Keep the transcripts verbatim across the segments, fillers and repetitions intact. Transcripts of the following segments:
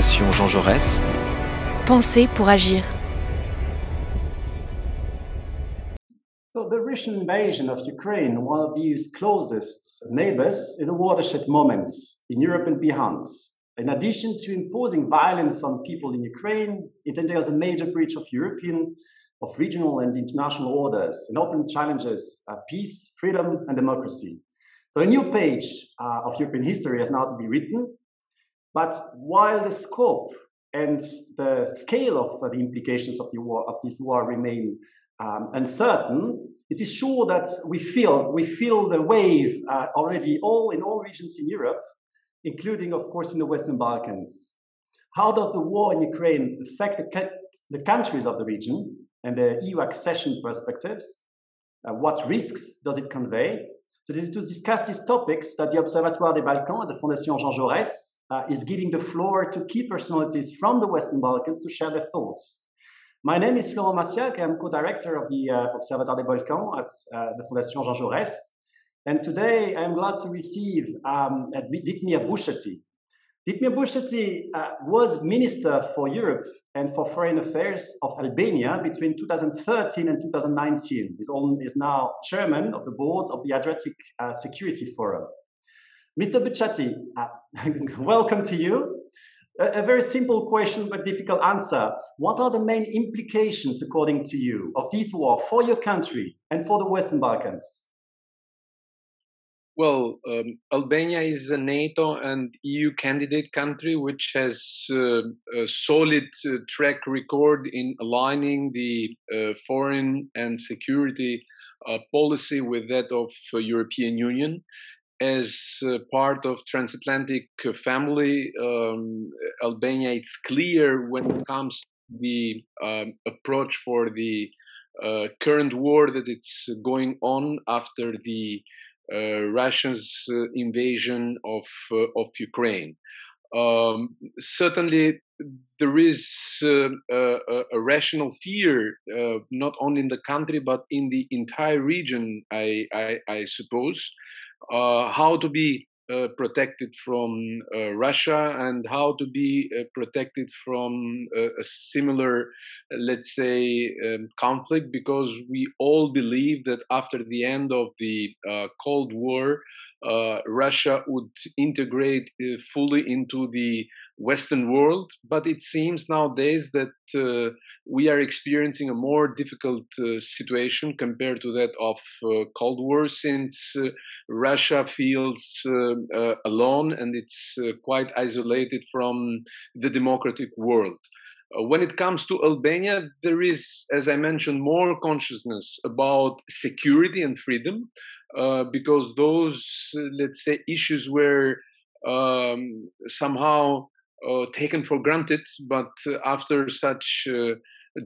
Fondation Jean Jaurès. Penser pour agir. So the Russian invasion of Ukraine, one of the E U's closest neighbors, is a watershed moment in Europe and beyond. In addition to imposing violence on people in Ukraine, it entails a major breach of European, of regional and international orders, and open challenges uh, peace, freedom, and democracy. So a new page uh, of European history has now to be written. But while the scope and the scale of uh, the implications of the war, of this war, remain Um, uncertain, it is sure that we feel we feel the wave uh, already all in all regions in Europe, including, of course, in the Western Balkans. How does the war in Ukraine affect the, ca the countries of the region and the E U accession perspectives? Uh, what risks does it convey? So this is to discuss these topics that the Observatoire des Balkans and the Fondation Jean Jaurès uh, is giving the floor to key personalities from the Western Balkans to share their thoughts. My name is Florent Marciacq. I'm co-director of the uh, Observatoire des Balkans at uh, the Fondation Jean Jaurès. And today I'm glad to receive um, Ditmir Bushati. Ditmir Bushati uh, was Minister for Europe and for Foreign Affairs of Albania between two thousand thirteen and two thousand nineteen. He's on, is now chairman of the board of the Adriatic uh, Security Forum. Mister Bushati, uh, welcome to you. A very simple question, but difficult answer. What are the main implications, according to you, of this war for your country and for the Western Balkans? Well, um, Albania is a NATO and E U candidate country, which has uh, a solid uh, track record in aligning the uh, foreign and security uh, policy with that of the uh, European Union. As uh, part of transatlantic family, um, Albania, it's clear when it comes to the um, approach for the uh, current war that it's going on after the uh, Russians' uh, invasion of uh, of Ukraine. Um, certainly, there is uh, a, a rational fear, uh, not only in the country but in the entire region, I, I, I suppose. Uh, how to be uh, protected from uh, Russia and how to be uh, protected from uh, a similar, uh, let's say, um, conflict, because we all believe that after the end of the uh, Cold War, uh, Russia would integrate uh, fully into the Western world. But it seems nowadays that uh, we are experiencing a more difficult uh, situation compared to that of uh, Cold War, since uh, Russia feels uh, uh, alone and it's uh, quite isolated from the democratic world. Uh, when it comes to Albania, there is, as I mentioned, more consciousness about security and freedom, uh, because those, uh, let's say, issues were um, somehow Uh, taken for granted, but uh, after such uh,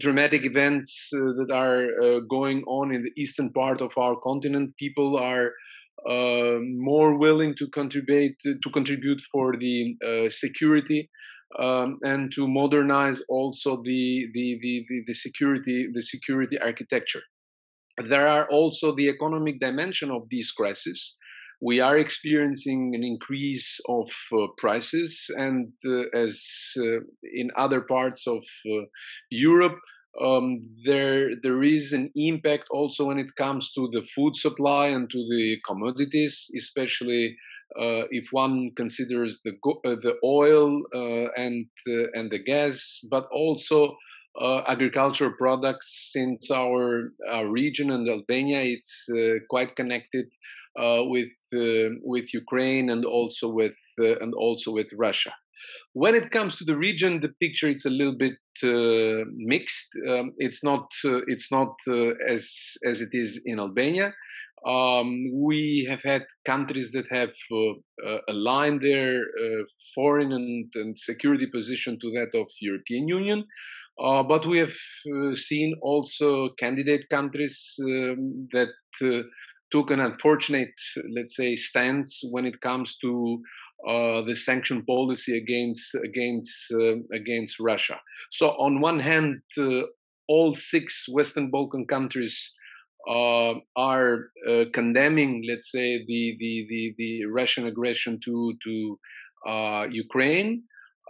dramatic events uh, that are uh, going on in the eastern part of our continent, people are uh, more willing to contribute to contribute for the uh, security um, and to modernize also the the, the the the security the security architecture. There are also the economic dimension of these crises. We are experiencing an increase of uh, prices, and uh, as uh, in other parts of uh, Europe, um, there there is an impact also when it comes to the food supply and to the commodities, especially uh, if one considers the go uh, the oil uh, and uh, and the gas, but also Uh, agricultural products, since our, our region and Albania, it's uh, quite connected uh, with uh, with Ukraine and also with uh, and also with Russia. When it comes to the region, the picture it's a little bit uh, mixed. Um, it's not uh, it's not uh, as as it is in Albania. Um, we have had countries that have uh, uh, aligned their uh, foreign and, and security position to that of European Union. Uh, but we have uh, seen also candidate countries um, that uh, took an unfortunate, let's say, stance when it comes to uh, the sanction policy against against uh, against Russia. So on one hand, uh, all six Western Balkan countries uh, are uh, condemning, let's say, the the the, the Russian aggression to to uh, Ukraine.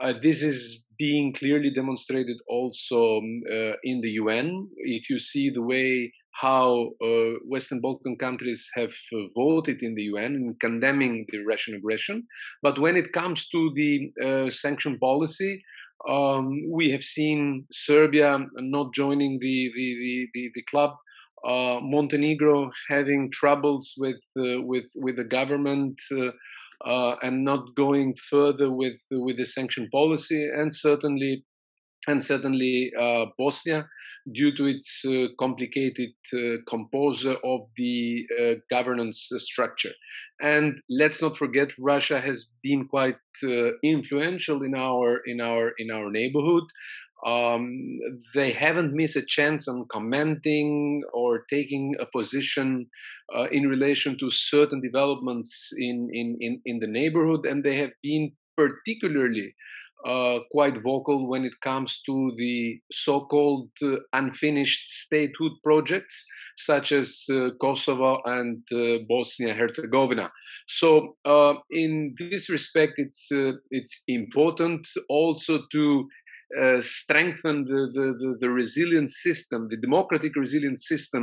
Uh, this is being clearly demonstrated also uh, in the U N. If you see the way how uh, Western Balkan countries have uh, voted in the U N in condemning the Russian aggression. But when it comes to the uh, sanction policy, um, we have seen Serbia not joining the, the, the, the, the club, uh, Montenegro having troubles with, uh, with, with the government, uh, Uh, and not going further with with the sanction policy, and certainly, and certainly uh, Bosnia, due to its uh, complicated uh, composure of the uh, governance structure. And let's not forget, Russia has been quite uh, influential in our in our in our neighborhood. Um, they haven't missed a chance on commenting or taking a position uh, in relation to certain developments in, in, in, in the neighborhood, and they have been particularly uh, quite vocal when it comes to the so-called uh, unfinished statehood projects, such as uh, Kosovo and uh, Bosnia-Herzegovina. So uh, in this respect, it's, uh, it's important also to Uh, strengthen the, the, the resilient system, the democratic resilient system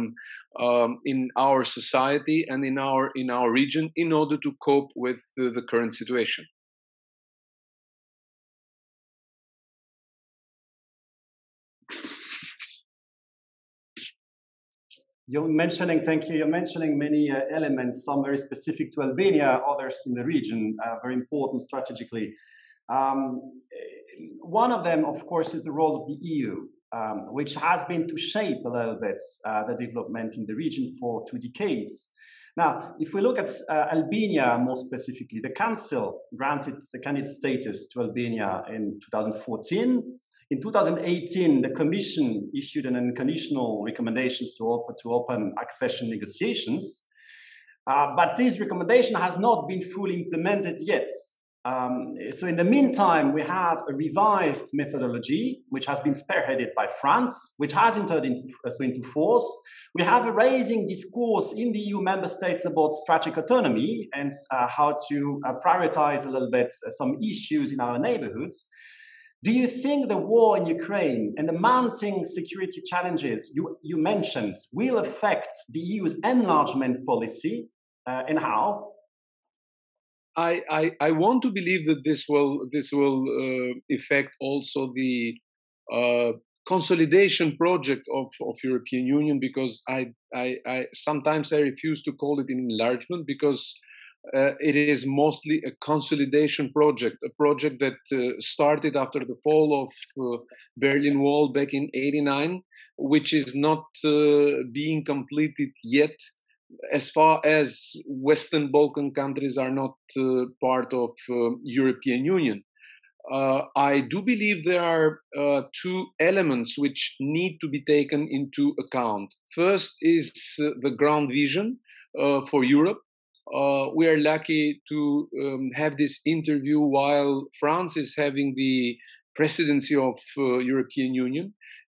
um, in our society and in our, in our region, in order to cope with uh, the current situation. You're mentioning, thank you, you're mentioning many uh, elements, some very specific to Albania, others in the region, uh, very important strategically. Um, one of them, of course, is the role of the E U, um, which has been to shape a little bit uh, the development in the region for two decades. Now, if we look at uh, Albania more specifically, the Council granted the candidate status to Albania in two thousand fourteen. In two thousand eighteen, the Commission issued an unconditional recommendations to open, to open accession negotiations. Uh, but this recommendation has not been fully implemented yet. Um, so in the meantime, we have a revised methodology, which has been spearheaded by France, which has entered into, so into force. We have a rising discourse in the E U member states about strategic autonomy and uh, how to uh, prioritize a little bit uh, some issues in our neighborhoods. Do you think the war in Ukraine and the mounting security challenges you, you mentioned will affect the E U's enlargement policy uh, and how? I, I, I want to believe that this will, this will uh, affect also the uh, consolidation project of, of European Union, because I, I, I, sometimes I refuse to call it an enlargement, because uh, it is mostly a consolidation project, a project that uh, started after the fall of uh, Berlin Wall back in eighty-nine, which is not uh, being completed yet, as far as Western Balkan countries are not uh, part of uh, European Union. Uh, I do believe there are uh, two elements which need to be taken into account. First is uh, the ground vision uh, for Europe. Uh, we are lucky to um, have this interview while France is having the presidency of uh, European Union.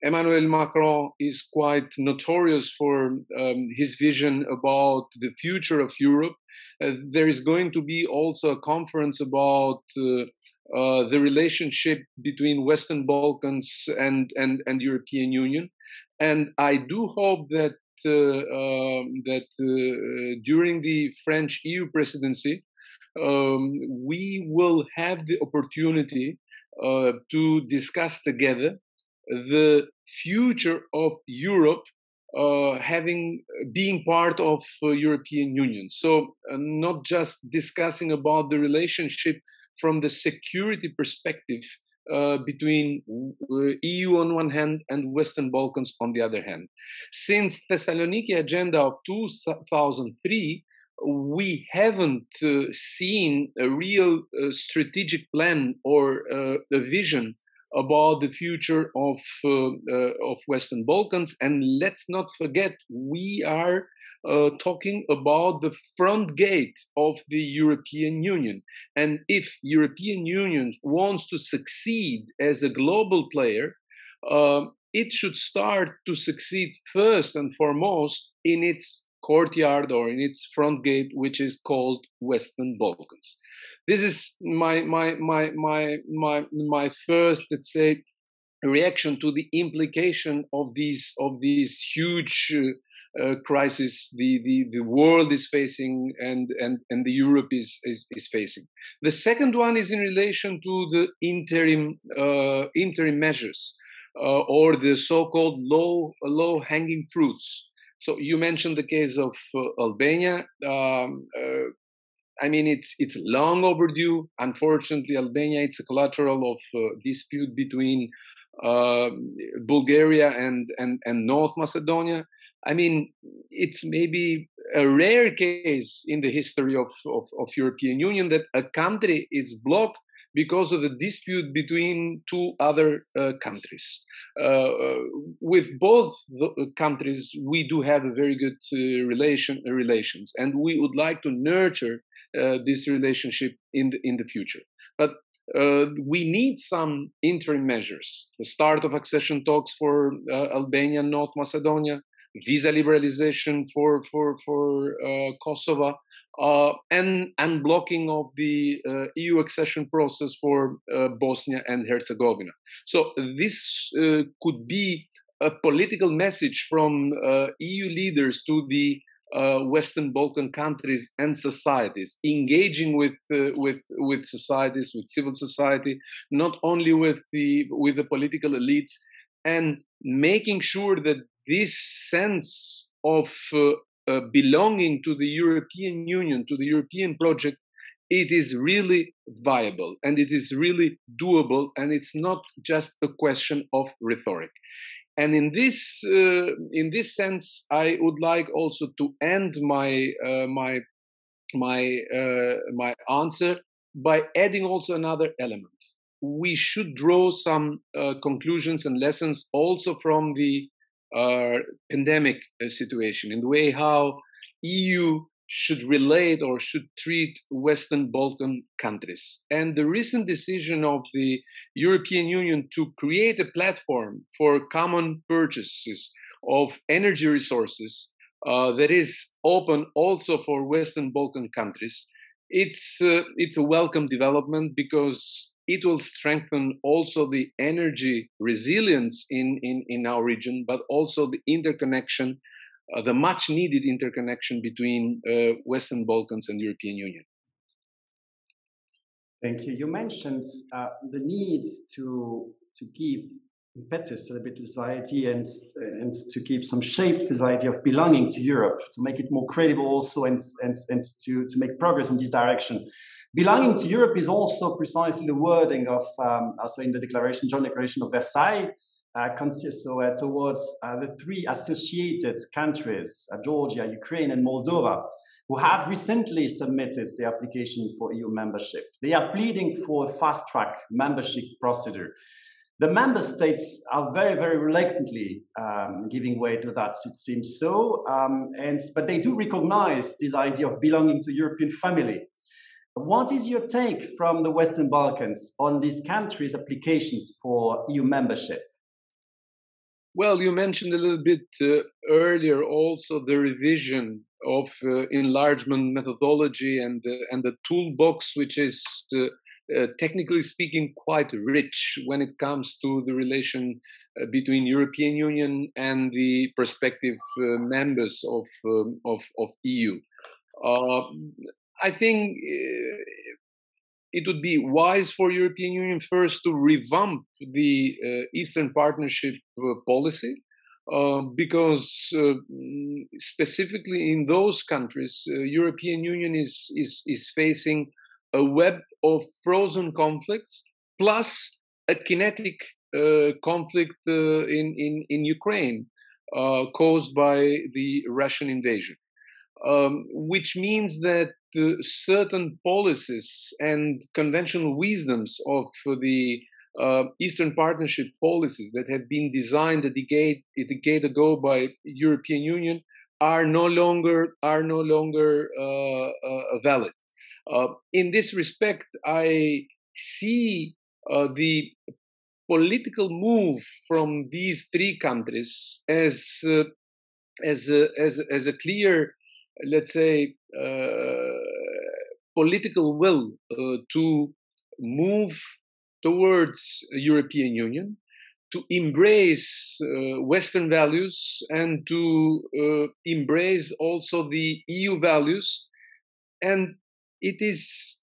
Emmanuel Macron is quite notorious for um, his vision about the future of Europe. Uh, there is going to be also a conference about uh, uh, the relationship between Western Balkans and, and, and European Union. And I do hope that, uh, uh, that uh, during the French E U presidency, um, we will have the opportunity Uh, to discuss together the future of Europe, uh, having being part of uh, European Union. So uh, not just discussing about the relationship from the security perspective uh, between uh, E U on one hand and Western Balkans on the other hand. Since Thessaloniki Agenda of two thousand three, we haven't uh, seen a real uh, strategic plan or uh, a vision about the future of, uh, uh, of Western Balkans. And let's not forget, we are uh, talking about the front gate of the European Union. And if European Union wants to succeed as a global player, uh, it should start to succeed first and foremost in its courtyard or in its front gate, which is called Western Balkans. This is my my my my my my first, let's say, reaction to the implication of these of these huge uh, uh, crises the, the the world is facing and and and the Europe is is, is facing. The second one is in relation to the interim uh, interim measures uh, or the so-called low low hanging fruits. So you mentioned the case of uh, Albania. Um, uh, I mean, it's it's long overdue. Unfortunately, Albania, it's a collateral of uh, dispute between uh, Bulgaria and, and, and North Macedonia. I mean, it's maybe a rare case in the history of, of, of European Union that a country is blocked because of the dispute between two other uh, countries. Uh, with both the countries, we do have a very good uh, relation, uh, relations, and we would like to nurture uh, this relationship in the, in the future. But uh, we need some interim measures, the start of accession talks for uh, Albania and North Macedonia, visa liberalization for, for, for uh, Kosovo, Uh, and unblocking of the uh, E U accession process for uh, Bosnia and Herzegovina. So this uh, could be a political message from uh, E U leaders to the uh, Western Balkan countries and societies, engaging with uh, with with societies, with civil society, not only with the with the political elites, and making sure that this sense of uh, Uh, belonging to the European Union, to the European project, it is really viable and it is really doable, and it's not just a question of rhetoric. And in this uh, in this sense, I would like also to end my uh, my my uh, my answer by adding also another element. We should draw some uh, conclusions and lessons also from the Uh, pandemic uh, situation, in the way how E U should relate or should treat Western Balkan countries. And the recent decision of the European Union to create a platform for common purchases of energy resources uh, that is open also for Western Balkan countries, it's, uh, it's a welcome development, because it will strengthen also the energy resilience in, in, in our region, but also the interconnection, uh, the much needed interconnection between uh, Western Balkans and European Union. Thank you. You mentioned uh, the need to, to give impetus a bit to society and, and to give some shape to the idea of belonging to Europe, to make it more credible also and, and, and to, to make progress in this direction. Belonging to Europe is also precisely the wording of, um, also in the declaration, Joint Declaration of Versailles, uh, so, uh, towards uh, the three associated countries, uh, Georgia, Ukraine, and Moldova, who have recently submitted their application for E U membership. They are pleading for a fast-track membership procedure. The member states are very, very reluctantly um, giving way to that, it seems so, um, and, but they do recognize this idea of belonging to European family. What is your take from the Western Balkans on these countries' applications for E U membership? Well, you mentioned a little bit uh, earlier also the revision of uh, enlargement methodology and, uh, and the toolbox, which is, uh, uh, technically speaking, quite rich when it comes to the relation uh, between European Union and the prospective uh, members of, um, of, of E U. Uh, I think it would be wise for European Union first to revamp the uh, Eastern Partnership uh, policy, uh, because uh, specifically in those countries, uh, European Union is, is, is facing a web of frozen conflicts, plus a kinetic uh, conflict uh, in, in, in Ukraine uh, caused by the Russian invasion. Um, which means that uh, certain policies and conventional wisdoms of the uh, Eastern Partnership policies that have been designed a decade, a decade ago by European Union are no longer, are no longer uh, uh, valid. Uh, in this respect, I see uh, the political move from these three countries as uh, as a, as, as a clear, let's say, uh, political will uh, to move towards the European Union, to embrace uh, Western values and to uh, embrace also the E U values. And it is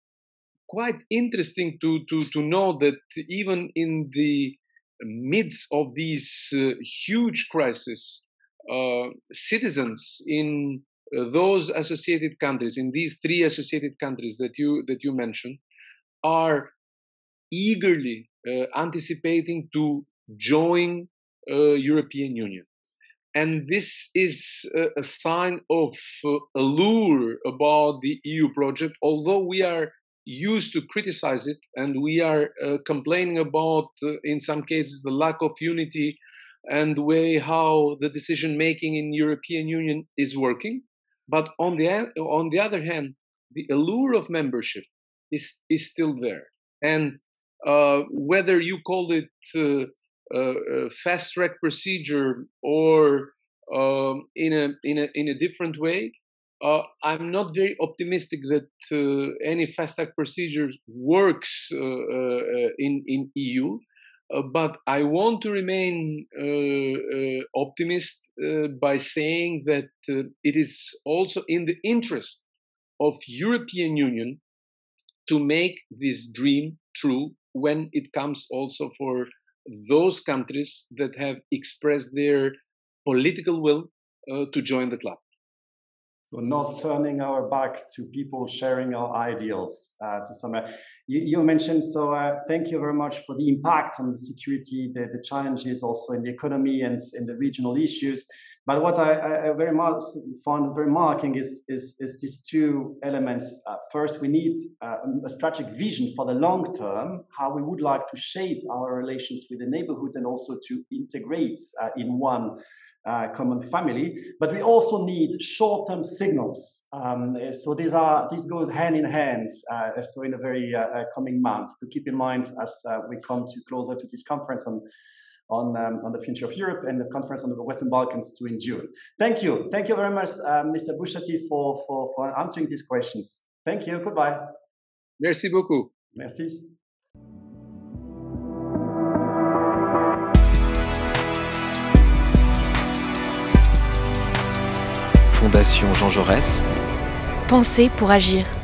quite interesting to, to, to know that even in the midst of these uh, huge crises, uh, citizens in uh, those associated countries, in these three associated countries that you, that you mentioned, are eagerly uh, anticipating to join the uh, European Union. And this is uh, a sign of uh, allure about the E U project, although we are used to criticize it and we are uh, complaining about, uh, in some cases, the lack of unity and the way how the decision-making in the European Union is working. But on the, on the other hand, the allure of membership is, is still there. And uh, whether you call it uh, Uh, fast-track procedure or um, in a in a in a different way, uh, I'm not very optimistic that uh, any fast-track procedure works uh, uh, in in E U. Uh, but I want to remain uh, uh, optimist uh, by saying that uh, it is also in the interest of European Union to make this dream true when it comes also for those countries that have expressed their political will uh, to join the club. So not turning our back to people sharing our ideals uh, to some. You, you mentioned, so uh, thank you very much for the impact on the security, the, the challenges also in the economy and in the regional issues. But what I, I very much found very marking is, is, is these two elements. Uh, first, we need uh, a strategic vision for the long term, how we would like to shape our relations with the neighborhood and also to integrate uh, in one uh, common family. But we also need short-term signals. Um, so these are these goes hand in hand. Uh, so in the very uh, coming month, to keep in mind as uh, we come to closer to this conference on. On, um, on the future of Europe and the conference on the Western Balkans too in June. Thank you. Thank you very much, uh, Mister Bushati, for, for, for answering these questions. Thank you. Goodbye. Merci beaucoup. Merci. Fondation Jean Jaurès. Penser pour agir.